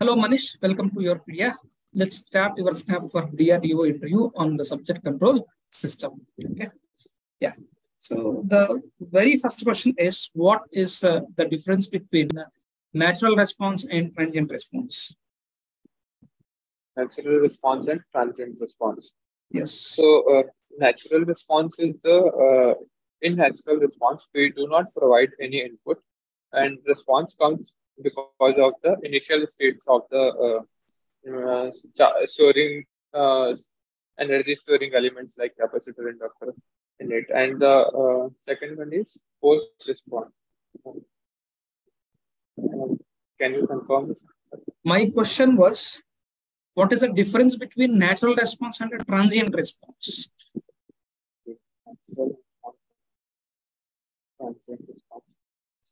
Hello Manish, welcome to your Priya. Let's start your snap for DRDO interview on the subject control system. Okay. Yeah. So the very first question is, what is the difference between natural response and transient response? Natural response and transient response. Yes. So natural response is the, in natural response, we do not provide any input and response comes because of the initial states of the energy storing elements like capacitor, inductor in it. And the second one is post response. Can you confirm this? My question was, what is the difference between natural response and a transient response?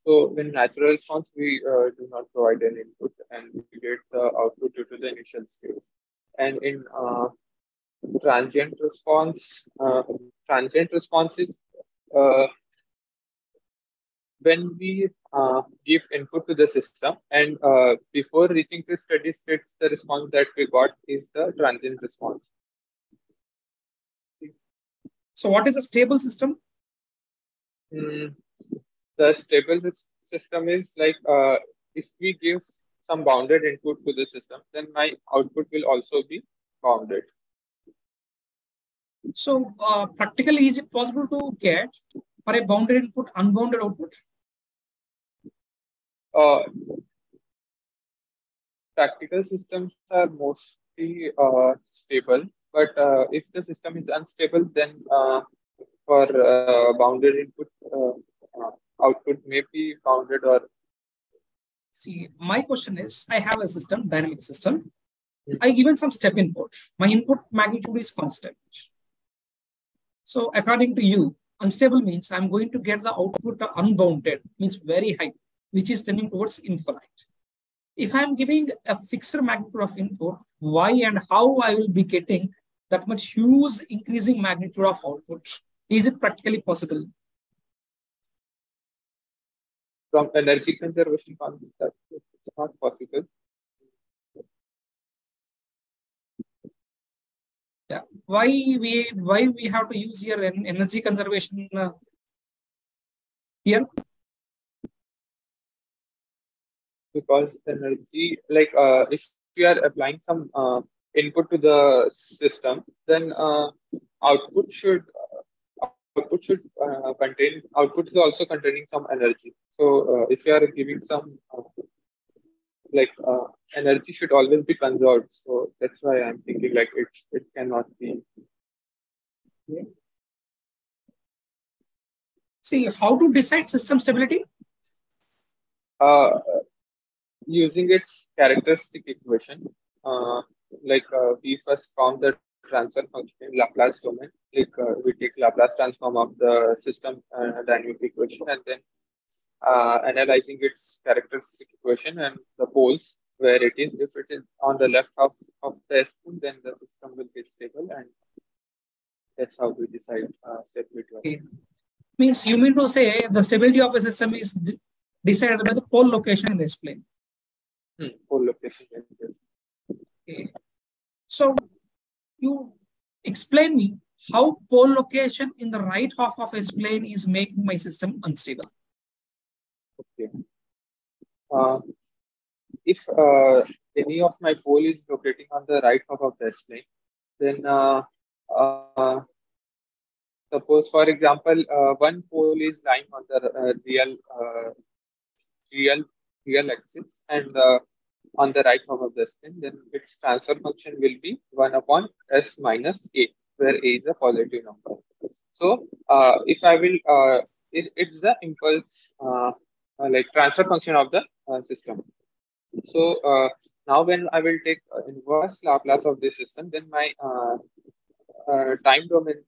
So in natural response, we do not provide an input and we get the output due to the initial state. And in transient response is when we give input to the system and before reaching to steady states, the response that we got is the transient response. So what is a stable system? The stable system is like if we give some bounded input to the system, then my output will also be bounded. So practically, is it possible to get for a bounded input, unbounded output? Practical systems are mostly stable, but if the system is unstable, then for bounded input, output may be bounded or... See, my question is, I have a system, dynamic system. I given some step input. My input magnitude is constant. So according to you, unstable means I'm going to get the output unbounded, means very high, which is tending towards infinite. If I'm giving a fixed magnitude of input, why and how I will be getting that much huge increasing magnitude of output? Is it practically possible? From energy conservation concepts, it's not possible. Yeah, why we have to use here an energy conservation here? Because energy, like if we are applying some input to the system, then output is also containing some energy. So if you are giving some energy should always be conserved. So that's why I'm thinking like it cannot be. Yeah. See, how to decide system stability? Using its characteristic equation, we first found that transfer function in Laplace domain, we take Laplace transform of the system dynamic equation and then analyzing its characteristic equation and the poles where it is. If it is on the left half of the S-pool, then the system will be stable and that's how we decide stability. Okay. Means you mean to say the stability of a system is decided by the pole location in the S-plane? Pole location in the S-plane. Okay. So you explain me how pole location in the right half of S-plane is making my system unstable. Okay. If any of my pole is rotating on the right half of the S-plane, then suppose, for example, one pole is lying on the real axis and on the right half of the S-plane, then its transfer function will be 1/(S - A), where A is a positive number. So if I will, it's the impulse transfer function of the system. So now when I will take inverse Laplace of this system, then my time domain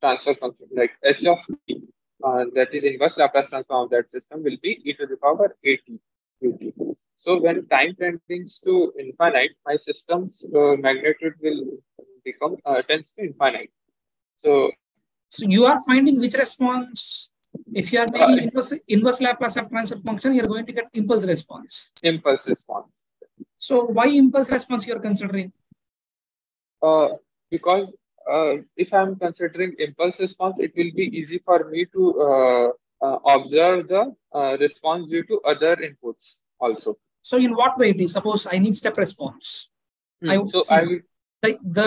transfer function, like H of t, that is inverse Laplace transform of that system, will be e⁻⁴at. So when time tends to infinite, my system's magnitude will become tends to infinite. So you are finding which response? If you are making inverse Laplace of transfer function, you are going to get impulse response. Impulse response. So why impulse response you are considering? Because if I am considering impulse response, it will be easy for me to observe the response due to other inputs also. So in what way it is? Suppose I need step response. The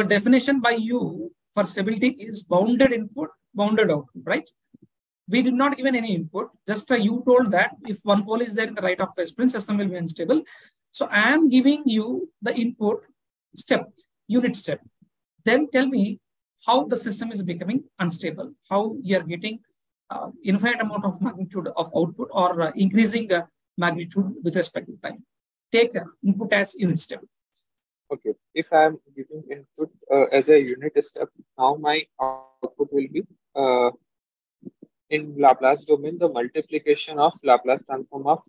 definition by you for stability is bounded input, bounded output, right? We did not given any input. Just you told that if one pole is there in the right of phase spin, system will be unstable. So I am giving you the input step, unit step. Then tell me how the system is becoming unstable, how you are getting infinite amount of magnitude of output or increasing the magnitude with respect to time. Take input as unit step. Okay. If I am giving input as a unit step, now my output will be in Laplace domain, the multiplication of Laplace transform of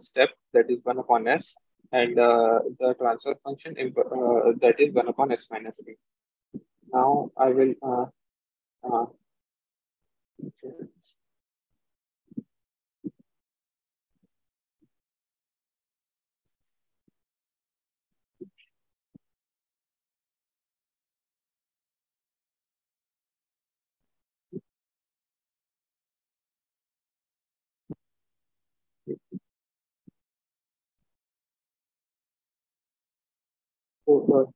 step, that is 1 upon s, and the transfer function that is 1 upon s minus b. Now I will so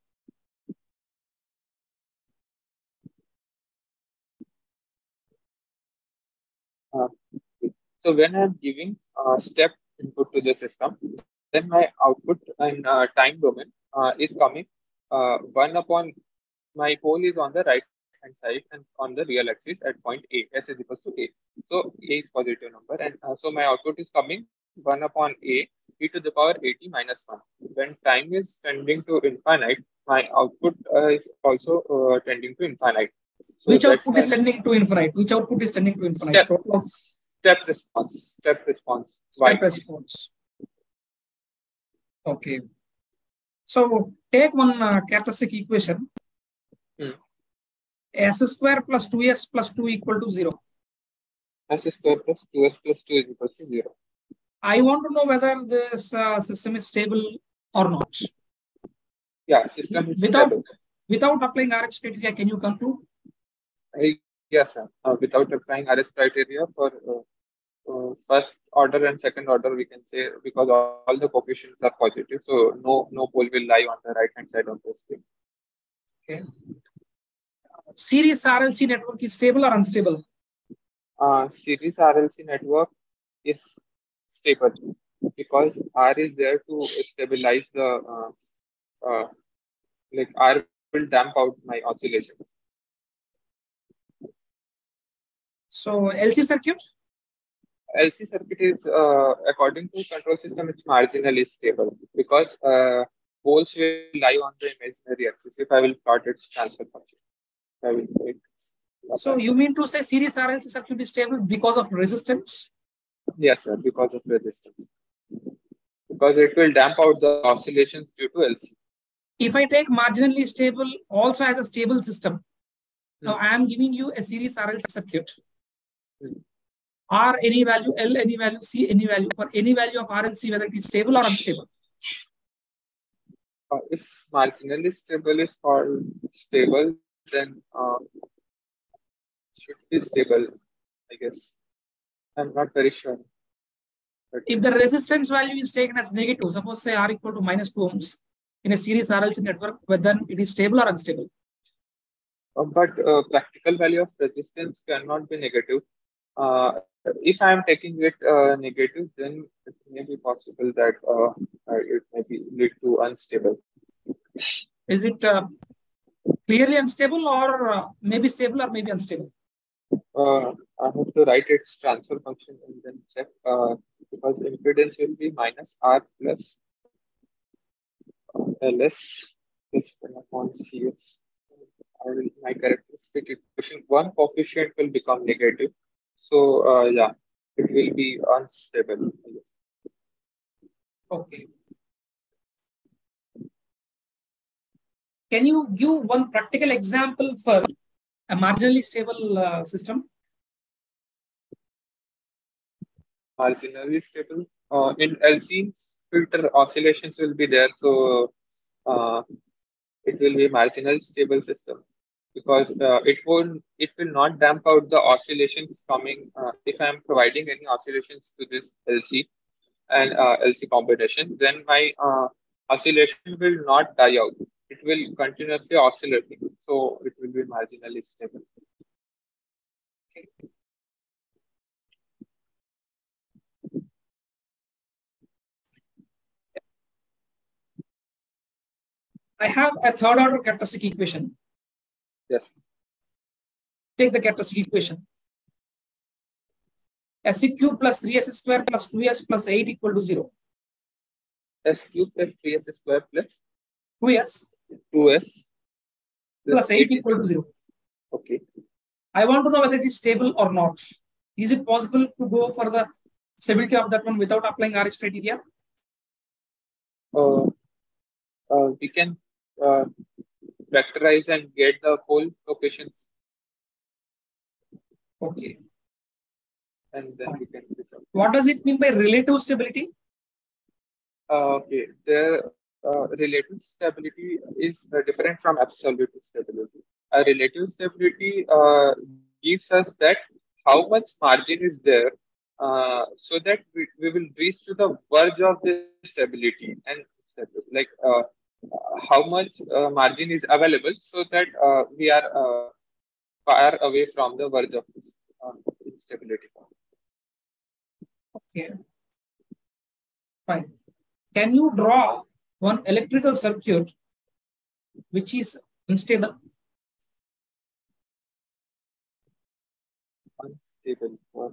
when I am giving step input to the system, then my output in time domain is coming 1 upon my pole is on the right hand side and on the real axis at point A, S is equals to A. So A is positive number, and so my output is coming 1 upon A e to the power 80 minus 1. When time is tending to infinite, my output is also tending to infinite. So which output is tending to infinite? Which output is tending to infinite? Step response. Okay. So take one characteristic equation. S square plus 2s plus 2 equal to 0. S square plus 2s plus 2 is equal to 0. I want to know whether this system is stable or not. Yeah, system is stable. Without applying RH criteria, can you conclude? Yes, sir. Without applying RH criteria for first order and second order, we can say, because all the coefficients are positive, so no pole will lie on the right-hand side of the screen. Okay. Series RLC network is stable or unstable? Series RLC network is stable because R is there to stabilize the like R will damp out my oscillations. So LC circuit? LC circuit is according to control system, it's marginally stable because poles will lie on the imaginary axis. If I will plot its transfer function, I will make it. So you mean to say series RLC circuit is stable because of resistance? Yes, sir, because of resistance. Because it will damp out the oscillations due to LC. If I take marginally stable also as a stable system, now I am giving you a series RLC circuit. R any value, L any value, C any value, for any value of RLC, whether it is stable or unstable. If marginally stable is called stable, then should be stable, I guess. I'm not very sure. But if the resistance value is taken as negative, suppose say R equal to minus 2 ohms in a series RLC network, but then it is stable or unstable? But practical value of resistance cannot be negative. If I am taking it negative, then it may be possible that it may be lead to unstable. Is it clearly unstable or maybe stable or maybe unstable? I have to write its transfer function and then check because impedance will be minus R plus LS plus 1 upon CS. My characteristic equation, one coefficient will become negative. So, yeah, it will be unstable. Okay. Can you give one practical example for a marginally stable system? Marginally stable in LC filter oscillations will be there. So it will be a marginal stable system, because it will not damp out the oscillations coming if I am providing any oscillations to this LC and LC combination, then my oscillation will not die out. It will continuously oscillate, so it will be marginally stable. Okay. I have a third order characteristic equation. Yes. Take the characteristic equation. SQ plus 3S square plus 2S plus 8 equal to 0. SQ plus 3S square plus 2S. 2S plus 8 equal to 0. Okay. I want to know whether it is stable or not. Is it possible to go for the stability of that one without applying RH criteria? We can vectorize and get the whole locations. Okay. And then we can resolve. What does it mean by relative stability? Okay. The relative stability is different from absolute stability. A relative stability gives us that how much margin is there so that we will reach to the verge of the stability, and like how much margin is available so that we are far away from the verge of this stability. Okay, fine. Can you draw one electrical circuit which is unstable? Unstable. What?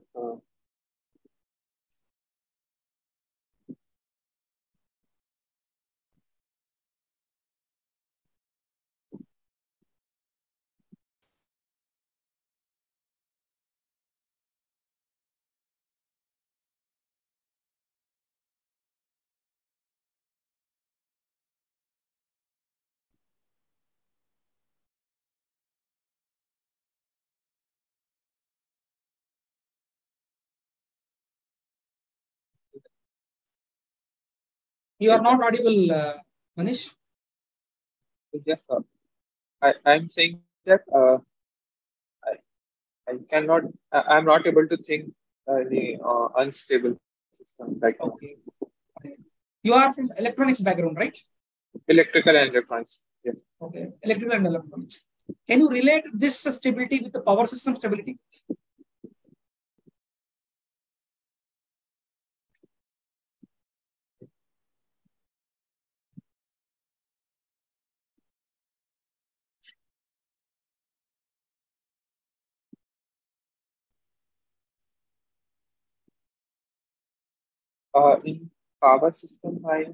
You are not audible, Manish. Yes, sir. I'm saying that I'm not able to think any unstable system right now. Okay. Okay. You are from electronics background, right? Electrical and electronics, yes. Okay, electrical and electronics. Can you relate this stability with the power system stability? In power system, my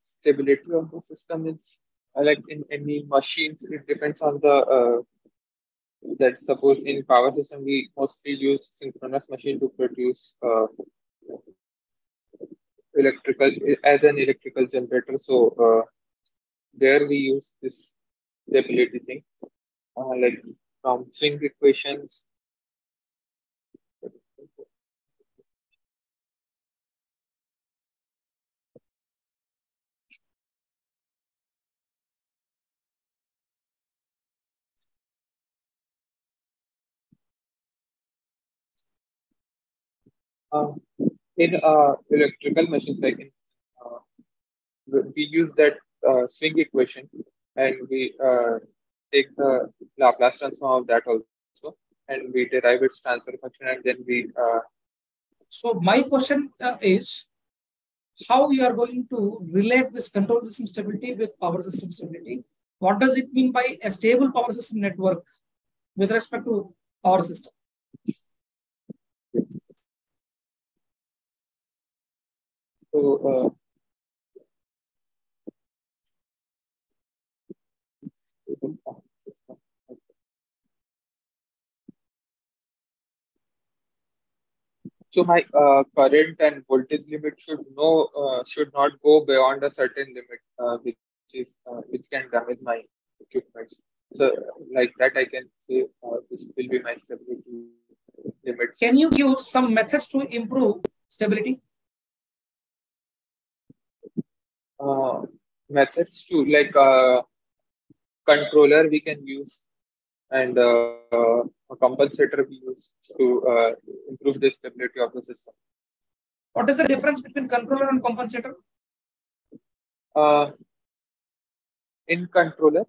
stability of the system is like in any machines. It depends on the that suppose in power system we mostly use synchronous machine to produce electrical as an electrical generator. So there we use this stability thing like from swing equations. In electrical machines, like in, we use that swing equation, and we take the Laplace transform of that also, and we derive its transfer function, and then we. So my question is, how you are going to relate this control system stability with power system stability? What does it mean by a stable power system network with respect to power system? So, my current and voltage limit should not go beyond a certain limit, which can damage my equipment. So, like that, I can say this will be my stability limits. Can you give some methods to improve stability? methods to like controller we can use, and a compensator we use to improve the stability of the system. What is the difference between controller and compensator? In controller,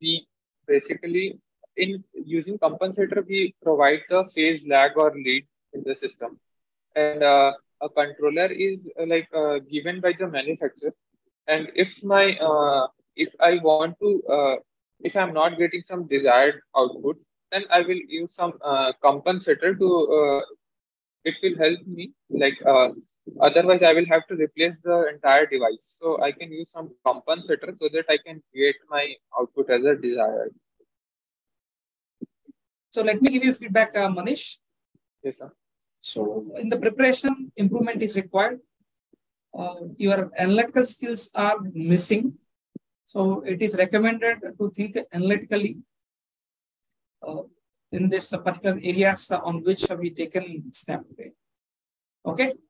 we basically, in using compensator, we provide the phase lag or lead in the system. And a controller is like given by the manufacturer. And if my, if I want to, if I'm not getting some desired output, then I will use some compensator to, it will help me. Like otherwise I will have to replace the entire device. So I can use some compensator so that I can create my output as a desired. So let me give you feedback, Manish. Yes, sir. So in the preparation, improvement is required. Your analytical skills are missing. So it is recommended to think analytically in this particular areas on which we taken snap today. Okay.